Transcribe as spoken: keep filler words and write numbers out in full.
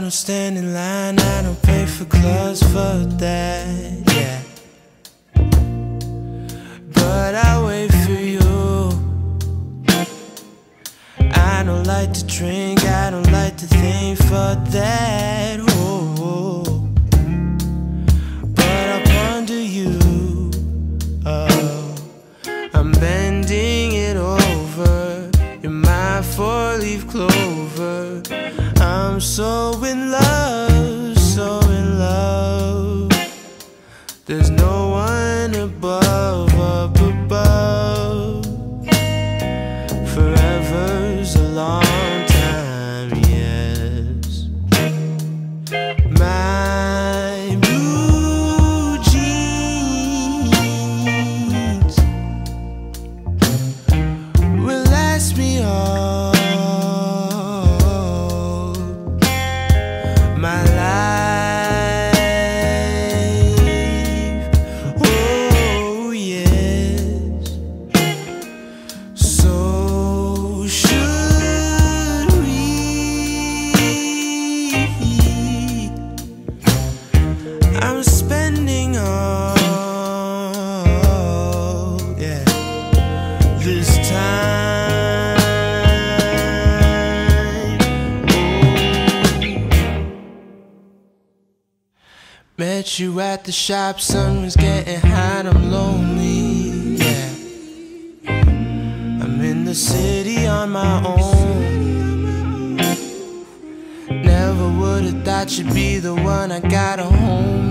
I don't stand in line, I don't pay for clothes for that, yeah. But I wait for you. I don't like to drink, I don't like to think for that, oh, oh. But I ponder you, oh. I'm bending it over, you're my four-leaf clover. I'm so in love, so in love. There's no one above, up above. Forever's a long time, yes. My blue jeans will last me all. My life, oh yes. So should we? I'm spending all, yeah, this time. Met you at the shop, someone's getting hot, I'm lonely, yeah. I'm in the city on my own. Never would've thought you'd be the one I got a home.